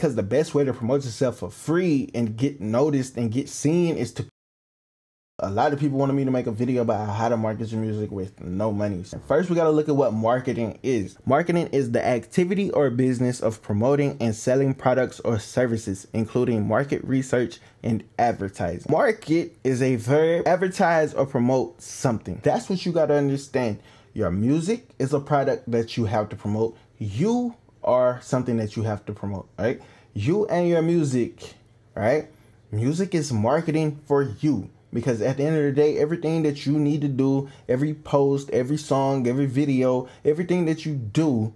because the best way to promote yourself for free and get noticed and get seen is to. A lot of people wanted me to make a video about how to market your music with no money. So first, we gotta look at what marketing is. Marketing is the activity or business of promoting and selling products or services, including market research and advertising. Market is a verb, advertise or promote something. That's what you gotta understand. Your music is a product that you have to promote. You are something that you have to promote, right? You and your music, right? Music is marketing for you. Because at the end of the day, everything that you need to do, every post, every song, every video, everything that you do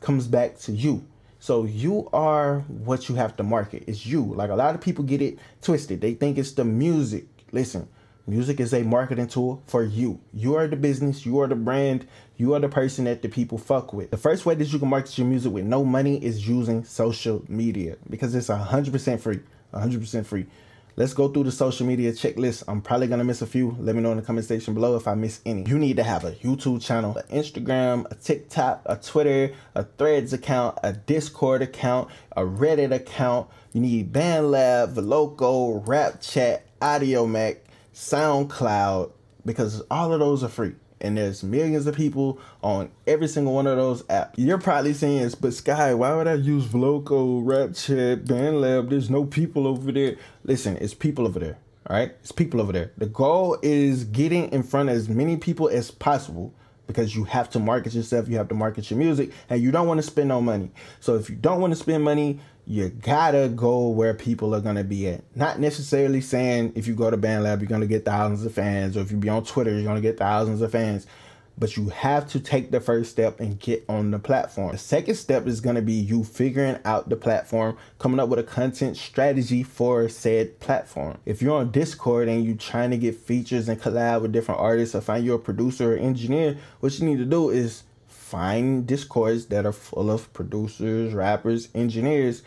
comes back to you. So you are what you have to market. It's you. Like, a lot of people get it twisted. They think it's the music. Listen, music is a marketing tool for you. You are the business. You are the brand. You are the person that the people fuck with. The first way that you can market your music with no money is using social media, because it's 100% free, 100% free. Let's go through the social media checklist. I'm probably going to miss a few. Let me know in the comment section below if I miss any. You need to have a YouTube channel, an Instagram, a TikTok, a Twitter, a Threads account, a Discord account, a Reddit account. You need BandLab, Voloco, RapChat, AudioMac, SoundCloud, because all of those are free. And there's millions of people on every single one of those apps. You're probably saying, but Sky, why would I use Voloco, RapChat, BandLab? There's no people over there. Listen, it's people over there, all right? It's people over there. The goal is getting in front of as many people as possible, because you have to market yourself, you have to market your music, and you don't want to spend no money. So if you don't want to spend money, you gotta go where people are gonna be at. Not necessarily saying if you go to BandLab, you're gonna get thousands of fans, or if you be on Twitter, you're gonna get thousands of fans. But you have to take the first step and get on the platform. The second step is gonna be you figuring out the platform, coming up with a content strategy for said platform. If you're on Discord and you're trying to get features and collab with different artists, or find you a producer or engineer, what you need to do is find Discords that are full of producers, rappers, engineers,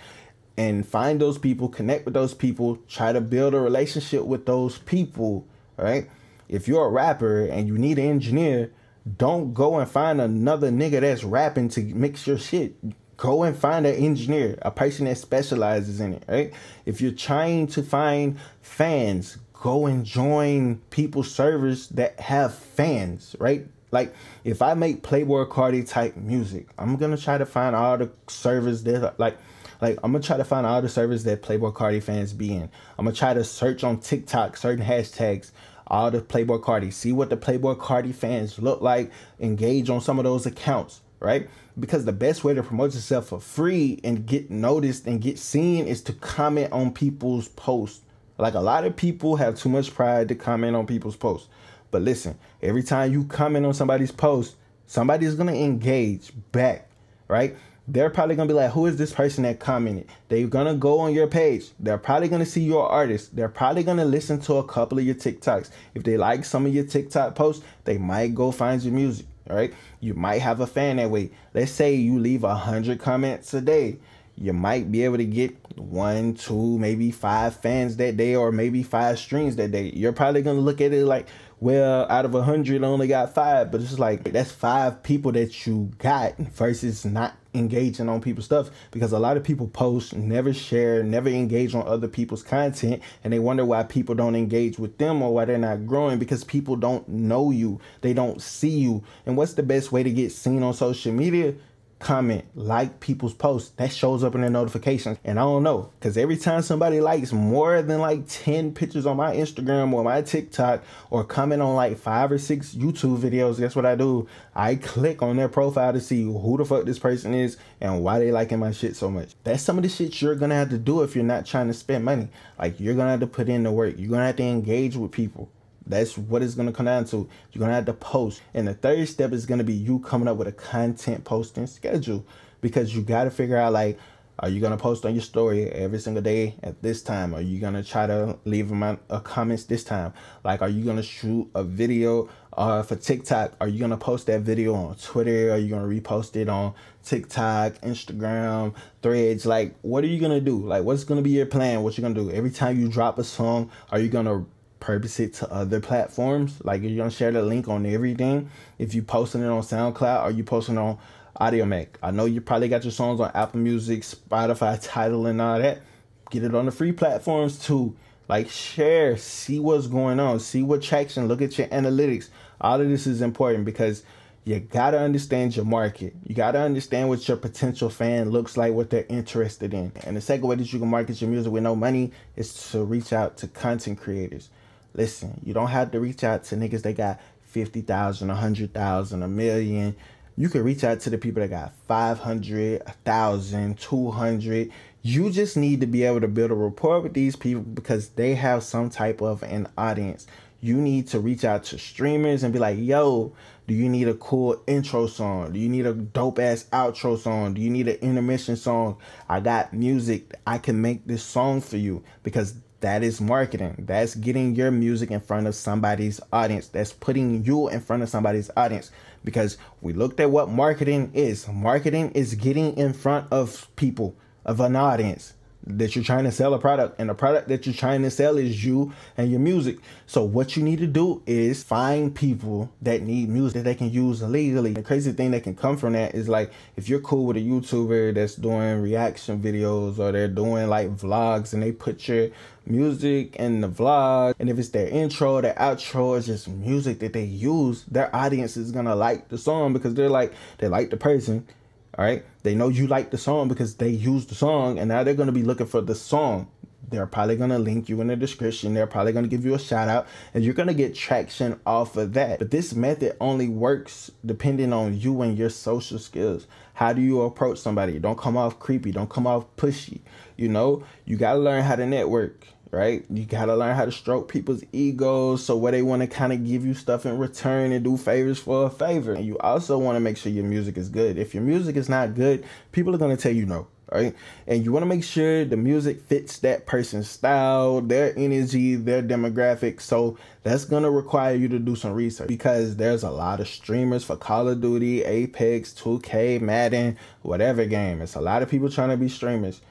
and find those people, connect with those people, try to build a relationship with those people, right? If you're a rapper and you need an engineer, don't go and find another nigga that's rapping to mix your shit. Go and find an engineer, a person that specializes in it, right? If you're trying to find fans, go and join people servers that have fans, right? Like, if I make Playboi Carti type music, I'm going to try to find all the servers that, like I'm going to try to find all the servers that Playboi Carti fans be in. I'm going to try to search on TikTok certain hashtags, all the Playboi Carti, see what the Playboi Carti fans look like, engage on some of those accounts, right? Because the best way to promote yourself for free and get noticed and get seen is to comment on people's posts. Like, a lot of people have too much pride to comment on people's posts. But listen, every time you comment on somebody's post, somebody's going to engage back, right? They're probably going to be like, who is this person that commented? They're going to go on your page. They're probably going to see your artist. They're probably going to listen to a couple of your TikToks. If they like some of your TikTok posts, they might go find your music, all right? You might have a fan that way. Let's say you leave 100 comments a day. You might be able to get 1, 2, maybe 5 fans that day, or maybe 5 streams that day. You're probably going to look at it like, well, out of 100, I only got 5. But it's like, that's 5 people that you got versus not engaging on people's stuff, because a lot of people post, never share, never engage on other people's content, and they wonder why people don't engage with them or why they're not growing, because people don't know you. They don't see you. And what's the best way to get seen on social media? Comment, like people's posts. That shows up in their notifications. And I don't know, because every time somebody likes more than like 10 pictures on my Instagram or my TikTok, or comment on like 5 or 6 YouTube videos, guess what I do? I click on their profile to see who the fuck this person is and why they liking my shit so much. That's some of the shit you're gonna have to do if you're not trying to spend money. Like, you're gonna have to put in the work. You're gonna have to engage with people. That's what it's going to come down to. You're going to have to post. And the third step is going to be you coming up with a content posting schedule, because you got to figure out, like, are you going to post on your story every single day at this time? Are you going to try to leave a comments this time? Like, are you going to shoot a video for TikTok? Are you going to post that video on Twitter? Are you going to repost it on TikTok, Instagram, Threads? Like, what are you going to do? Like, what's going to be your plan? What you're going to do? Every time you drop a song, are you going to repurpose it to other platforms? Like, you're gonna share the link on everything? If you posting it on SoundCloud, are you posting on Audio Mac. I know you probably got your songs on Apple Music, Spotify, Tidal, and all that. Get it on the free platforms too. Like, share, see what's going on, see what traction, look at your analytics. All of this is important because you gotta understand your market. You gotta understand what your potential fan looks like, what they're interested in. And the second way that you can market your music with no money is to reach out to content creators. Listen, you don't have to reach out to niggas that got 50,000, 100,000, a million. You can reach out to the people that got 500, 1,000, 200. You just need to be able to build a rapport with these people because they have some type of an audience. You need to reach out to streamers and be like, yo, do you need a cool intro song? Do you need a dope ass outro song? Do you need an intermission song? I got music. I can make this song for you, because that is marketing. That's getting your music in front of somebody's audience. That's putting you in front of somebody's audience, because we looked at what marketing is. Marketing is getting in front of people, of an audience that you're trying to sell a product, and the product that you're trying to sell is you and your music. So what you need to do is find people that need music that they can use legally. The crazy thing that can come from that is, like, if you're cool with a YouTuber that's doing reaction videos, or they're doing like vlogs, and they put your music in the vlog, and if it's their intro, their outro, it's just music that they use, their audience is gonna like the song because they're like, they like the person. All right, they know you like the song because they used the song, and now they're going to be looking for the song. They're probably going to link you in the description. They're probably going to give you a shout out, and you're going to get traction off of that. But this method only works depending on you and your social skills. How do you approach somebody? Don't come off creepy. Don't come off pushy. You know, you got to learn how to network. Right? You got to learn how to stroke people's egos, so where they want to kind of give you stuff in return and do favors for a favor. And you also want to make sure your music is good. If your music is not good, people are going to tell you no. Right? And you want to make sure the music fits that person's style, their energy, their demographic. So that's going to require you to do some research, because there's a lot of streamers for Call of Duty, Apex, 2K, Madden, whatever game. It's a lot of people trying to be streamers.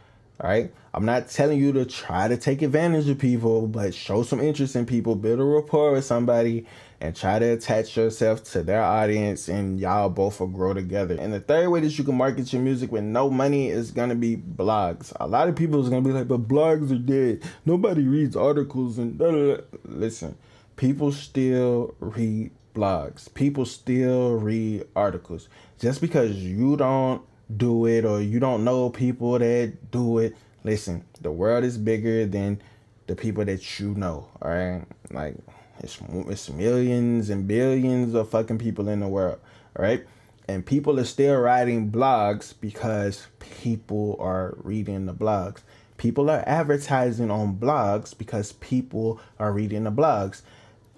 All right. I'm not telling you to try to take advantage of people, but show some interest in people, build a rapport with somebody, and try to attach yourself to their audience, and y'all both will grow together. And the third way that you can market your music with no money is going to be blogs. A lot of people is going to be like, but blogs are dead. Nobody reads articles and blah, blah, blah. Listen, people still read blogs. People still read articles. Just because you don't do it, or you don't know people that do it. Listen, the world is bigger than the people that you know. All right, like it's millions and billions of fucking people in the world. All right, and people are still writing blogs because people are reading the blogs. People are advertising on blogs because people are reading the blogs.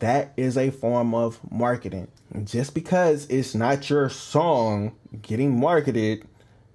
That is a form of marketing. Just because it's not your song getting marketed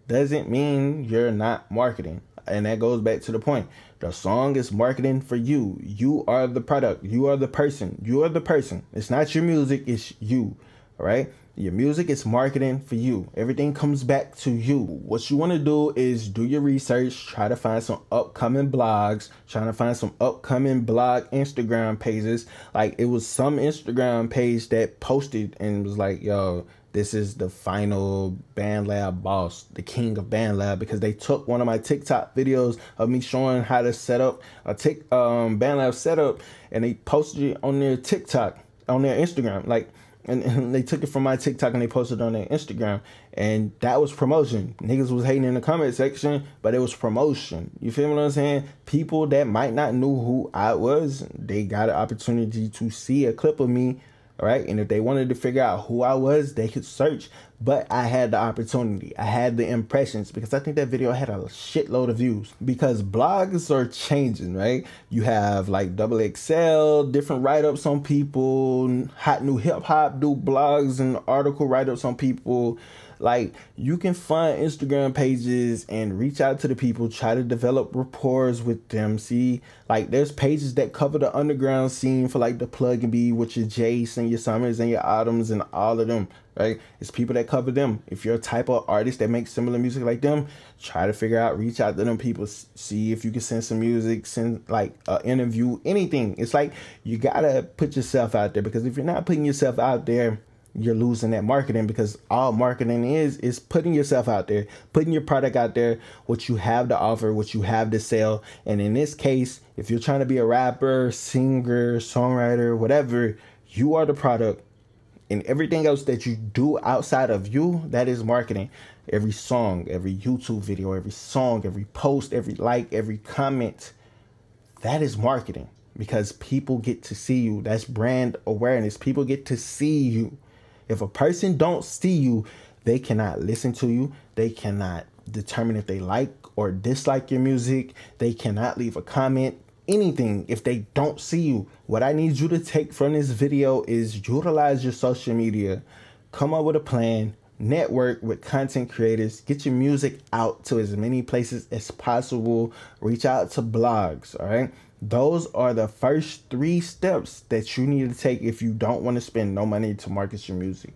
doesn't mean you're not marketing. And that goes back to the point. The song is marketing for you. You are the product. You are the person. You are the person. It's not your music. It's you. All right. Your music is marketing for you. Everything comes back to you. What you want to do is do your research. Try to find some upcoming blogs. Trying to find some upcoming blog Instagram pages. Like, it was some Instagram page that posted and was like, yo, this is the final BandLab boss, the king of BandLab, because they took one of my TikTok videos of me showing how to set up a BandLab setup, and they posted it on their TikTok, on their Instagram. Like, and they took it from my TikTok and they posted it on their Instagram, and that was promotion. Niggas was hating in the comment section, but it was promotion. You feel what I'm saying? People that might not know who I was, they got an opportunity to see a clip of me. All right. And if they wanted to figure out who I was, they could search. But I had the opportunity. I had the impressions, because I think that video had a shitload of views, because blogs are changing. Right. You have like XXL, different write ups on people, Hot New Hip Hop do blogs and article write ups on people. Like, you can find Instagram pages and reach out to the people, try to develop rapport with them. See, like, there's pages that cover the underground scene for like the plug and be with your Jace and your Summers and your Autumns and all of them. Right? It's people that cover them. If you're a type of artist that makes similar music like them, try to figure out, reach out to them people, see if you can send some music, send like an interview, anything. It's like, you gotta put yourself out there, because if you're not putting yourself out there, you're losing that marketing, because all marketing is putting yourself out there, putting your product out there, what you have to offer, what you have to sell. And in this case, if you're trying to be a rapper, singer, songwriter, whatever, you are the product, and everything else that you do outside of you, that is marketing. Every song, every YouTube video, every song, every post, every like, every comment, that is marketing, because people get to see you. That's brand awareness. People get to see you. If a person don't see you, they cannot listen to you. They cannot determine if they like or dislike your music. They cannot leave a comment, anything, if they don't see you. What I need you to take from this video is utilize your social media, come up with a plan, network with content creators, get your music out to as many places as possible, reach out to blogs, all right? Those are the first 3 steps that you need to take if you don't want to spend no money to market your music.